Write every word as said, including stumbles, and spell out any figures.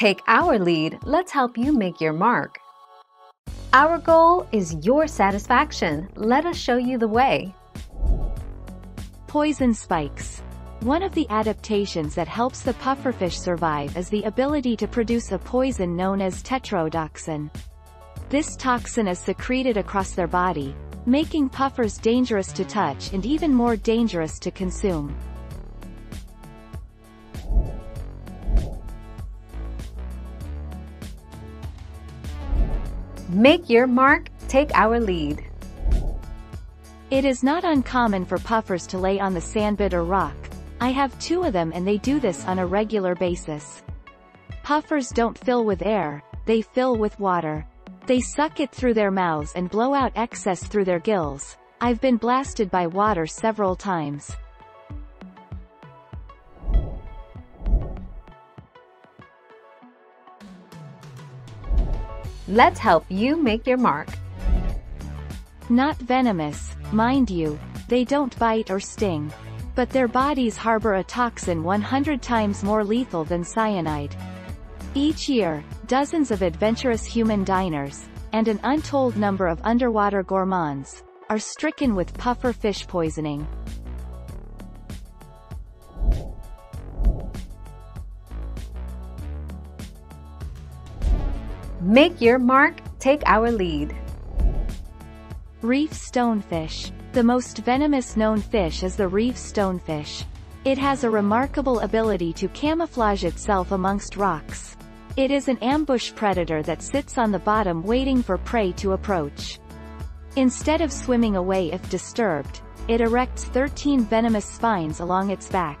Take our lead, let's help you make your mark. Our goal is your satisfaction. Let us show you the way. Poison spikes. One of the adaptations that helps the pufferfish survive is the ability to produce a poison known as tetrodotoxin. This toxin is secreted across their body, making puffers dangerous to touch and even more dangerous to consume. Make your mark, take our lead. It is not uncommon for puffers to lay on the sandbed or rock. I have two of them and they do this on a regular basis. Puffers don't fill with air, they fill with water. They suck it through their mouths and blow out excess through their gills. I've been blasted by water several times. Let's help you make your mark. Not venomous, mind you, they don't bite or sting. But their bodies harbor a toxin one hundred times more lethal than cyanide. Each year, dozens of adventurous human diners, and an untold number of underwater gourmands, are stricken with puffer fish poisoning. Make your mark, take our lead. Reef stonefish. The most venomous known fish is the reef stonefish. It has a remarkable ability to camouflage itself amongst rocks. It is an ambush predator that sits on the bottom waiting for prey to approach. Instead of swimming away if disturbed, it erects thirteen venomous spines along its back.